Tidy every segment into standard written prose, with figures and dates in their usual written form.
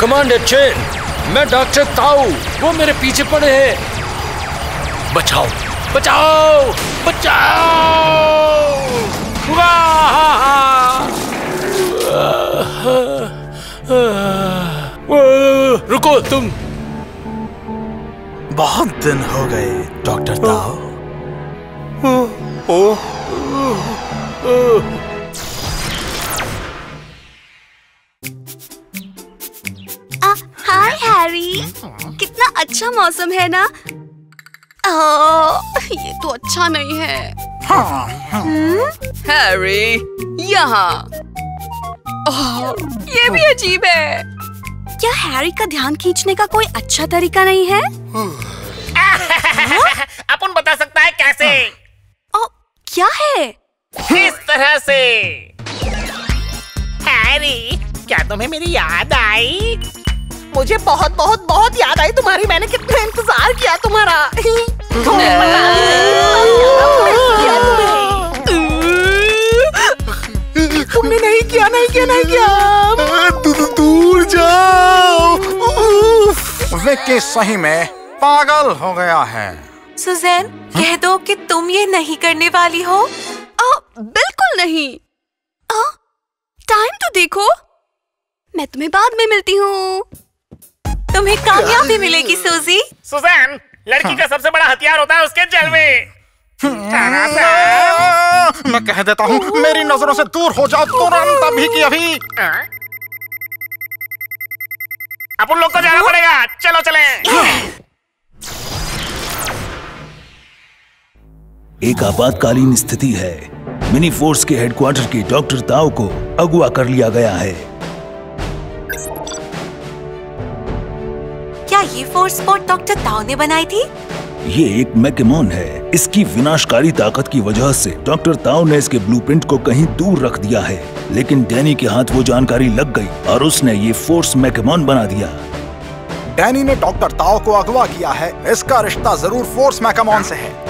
Commander chain, मैं doctor ताऊ, वो मेरे पीछे पड़े हैं। बचाओ बचाओ बचाओ। रुको तुम। बहुत दिन हो गए डॉक्टर ताओ। हाय हैरी, कितना अच्छा मौसम है ना। ये तो अच्छा नहीं है। हैरी यहाँ। ये भी अजीब है। क्या हैरी का ध्यान खींचने का कोई अच्छा तरीका नहीं है? अपन बता सकता है कैसे। क्या है? किस तरह से? हैरी, क्या तुम्हें मेरी याद आई? मुझे बहुत बहुत बहुत याद आई तुम्हारी। मैंने कितना इंतजार किया तुम्हारा। तुमने नहीं किया दूर जाओ। विक्की सही में पागल हो गया है। सुज़ैन, कह दो कि तुम ये नहीं करने वाली हो। बिल्कुल नहीं। टाइम तो देखो। मैं तुम्हें बाद में मिलती हूँ। तुम्हें कामयाबी मिलेगी सूजी। सुज़ैन, लड़की का सबसे बड़ा हथियार होता है उसके जलवे। मैं कह देता हूँ, मेरी नजरों से दूर हो जाओ तुरंत, अभी की अभी। अब उन लोग को जाना पड़ेगा। चलो चलें। एक आपातकालीन स्थिति है। मिनी फोर्स के हेडक्वार्टर के डॉक्टर ताओ को अगवा कर लिया गया है। क्या ये फोर्स बोट डॉक्टर ताओ ने बनाई थी? ये एक मैकेमॉन है। इसकी विनाशकारी ताकत की वजह से डॉक्टर ताओ ने इसके ब्लूप्रिंट को कहीं दूर रख दिया है, लेकिन डैनी के हाथ वो जानकारी लग गई और उसने ये फोर्स मैकेमॉन बना दिया। डैनी ने डॉक्टर ताओ को अगवा किया है। इसका रिश्ता जरूर फोर्स मैकेमॉन से है।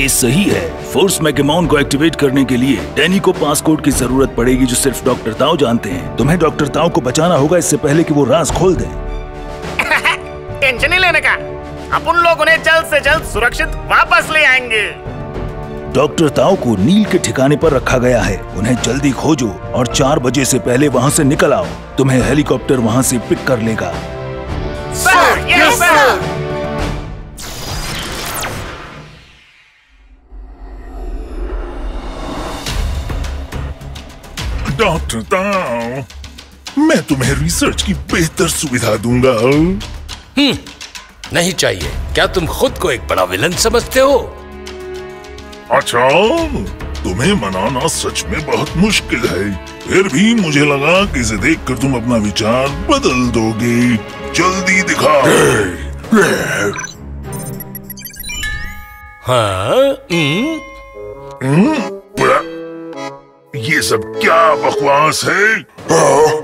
ये सही है। फोर्स मैकेमॉन को एक्टिवेट करने के लिए डैनी को पासकोड की जरूरत पड़ेगी, जो सिर्फ डॉक्टर ताओ जानते हैं। तुम्हें डॉक्टर ताओ को बचाना होगा इससे पहले कि वो राज खोल दें। टेंशन नहीं लेने का। अब उन लोग उन्हें जल्द से जल्द सुरक्षित वापस ले आएंगे। डॉक्टर ताओ को नील के ठिकाने पर रखा गया है। उन्हें जल्दी खोजो और 4 बजे से पहले वहाँ से निकल आओ। तुम्हें हेलीकॉप्टर वहाँ से पिक कर लेगा। डॉक्टर ताओ, मैं तुम्हें रिसर्च की बेहतर सुविधा दूंगा। नहीं चाहिए। क्या तुम खुद को एक बड़ा विलन समझते हो? अच्छा, तुम्हें मनाना सच में बहुत मुश्किल है। फिर भी मुझे लगा कि इसे देखकर तुम अपना विचार बदल दोगे। जल्दी दिखाओ। ये सब क्या बकवास है?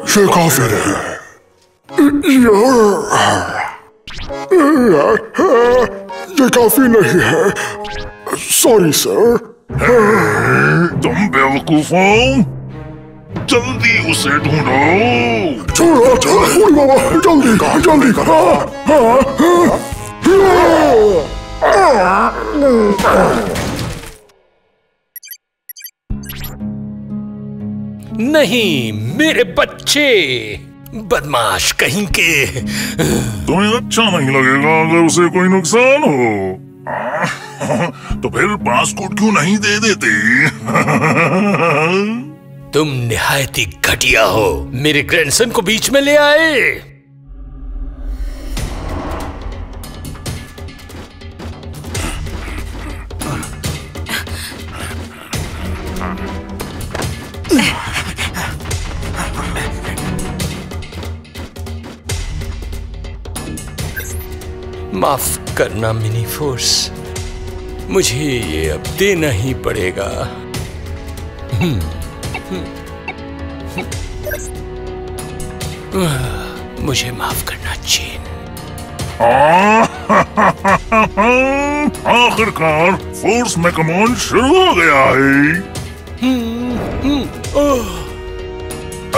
फिर ये काफी नहीं है। Sorry sir. तुम बेवकूफ हो। जल्दी उसे ढूंढो। जल्दी कर, जल्दी कर। नहीं, मेरे बच्चे बदमाश कहीं के। तुम्हें अच्छा नहीं लगेगा अगर उसे कोई नुकसान हो। तो फिर पासपोर्ट क्यों नहीं दे देते? तुम निहायत ही घटिया हो। मेरे ग्रैंडसन को बीच में ले आए। माफ करना मिनी फोर्स, मुझे ये अब देना ही पड़ेगा। मुझे माफ करना चेन। आखिरकार फोर्स मैकेमॉन शुरू हो गया है।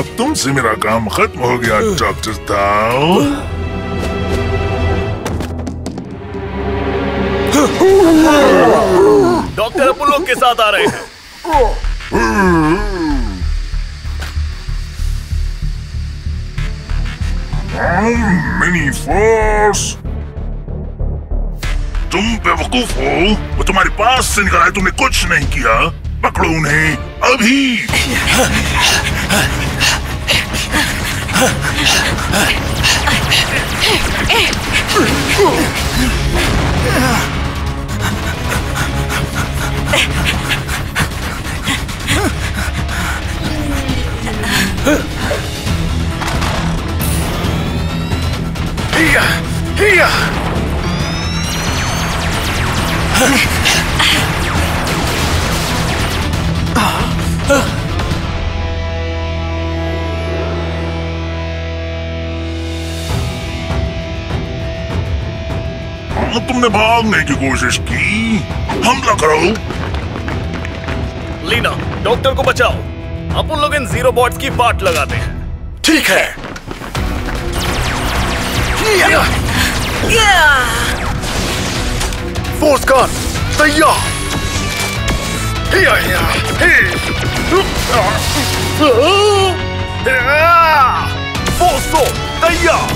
अब तुमसे मेरा काम खत्म हो गया डॉक्टर ताओ। डॉक्टर पुलो के साथ आ रहे हैं। मिनी फोर्स, तुम बेवकूफ हो, वो तुम्हारे पास से निकल आए, तुमने कुछ नहीं किया। पकड़ो उन्हें अभी। तुमने भागने की कोशिश की, हमला करो। लीना, डॉक्टर को बचाओ। अब उन लोग इन जीरो बॉट्स की बाट लगाते हैं। ठीक है। फोर्स कार तैयार। फोर्स को तैयार। फोर्स वॉर तैयार।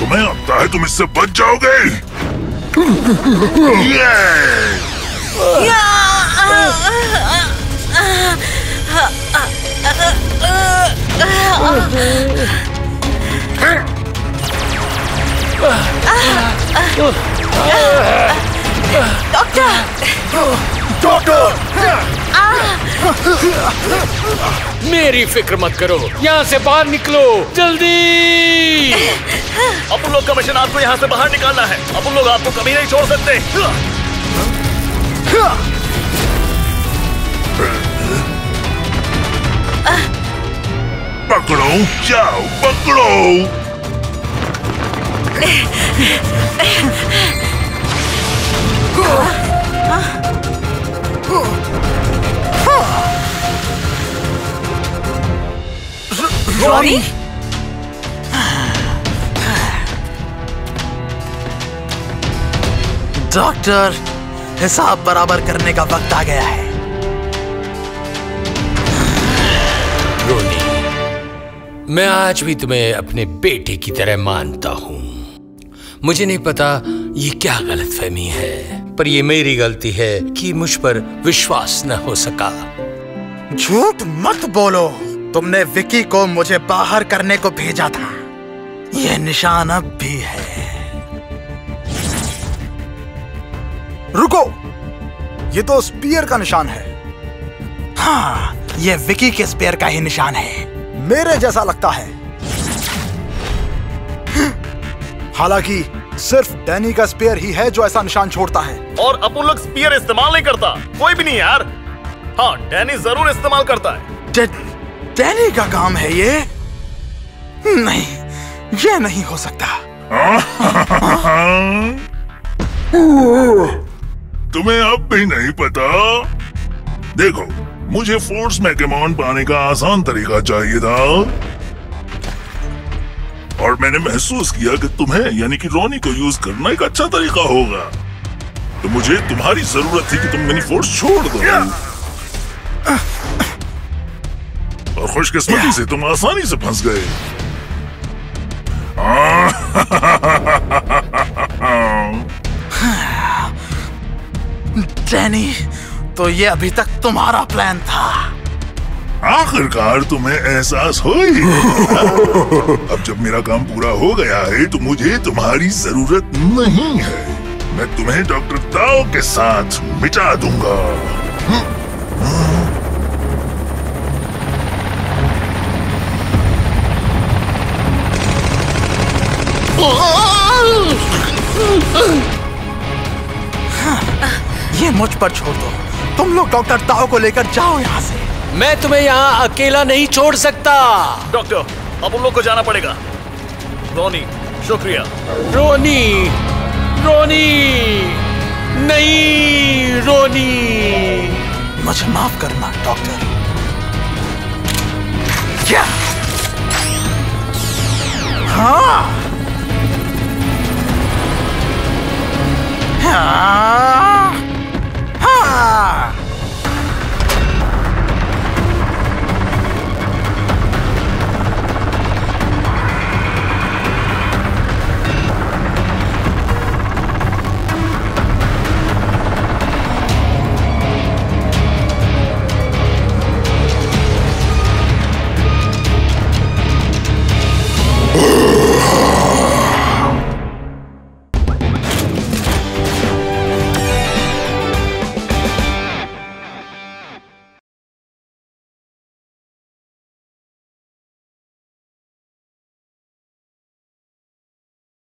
तुम्हें आता है, तुम इससे बच जाओगे। डॉक्टर, मेरी फिक्र मत करो, यहाँ से बाहर निकलो जल्दी। अब उन लोग का मिशन आपको यहाँ से बाहर निकालना है। अब उन लोग आपको कभी नहीं छोड़ सकते। पकड़ो, जाओ पकड़ो। Ronnie? डॉक्टर, हिसाब बराबर करने का वक्त आ गया है। रोनी, मैं आज भी तुम्हें अपने बेटे की तरह मानता हूं। मुझे नहीं पता ये क्या गलतफहमी है, पर ये मेरी गलती है कि मुझ पर विश्वास न हो सका। झूठ मत बोलो, तुमने विकी को मुझे बाहर करने को भेजा था। यह निशान अब भी है। रुको, ये तो स्पीयर का निशान है। हाँ, ये विकी के स्पीयर का ही निशान है। मेरे जैसा लगता है। हालांकि सिर्फ डैनी का स्पीयर ही है जो ऐसा निशान छोड़ता है। और अब उन लोग स्पीयर इस्तेमाल नहीं करता कोई भी नहीं यार। हाँ, डैनी जरूर इस्तेमाल करता है। डैनी का काम है ये? नहीं, ये नहीं हो सकता। तुम्हें अब भी नहीं पता। देखो, मुझे फोर्स मैकेमॉन पाने का आसान तरीका चाहिए था, और मैंने महसूस किया कि तुम्हें यानी कि रोनी को यूज करना एक अच्छा तरीका होगा। तो मुझे तुम्हारी जरूरत थी कि तुम मेरी फोर्स छोड़ दो। और खुशकिस्मती से तुम आसानी से फंस गए। डैनी, तो ये अभी तक तुम्हारा प्लान था। आखिरकार तुम्हें एहसास हो ही गया। अब जब मेरा काम पूरा हो गया है तो मुझे तुम्हारी जरूरत नहीं है। मैं तुम्हें डॉक्टर ताओ के साथ मिटा दूंगा। ये मुझ पर छोड़ दो। तुम लोग डॉक्टर ताओ को लेकर जाओ यहाँ से। मैं तुम्हें यहाँ अकेला नहीं छोड़ सकता। डॉक्टर, अब उन लोग को जाना पड़ेगा। रोनी, शुक्रिया। रोनी, रोनी, नहीं रोनी। मुझे माफ करना डॉक्टर। क्या?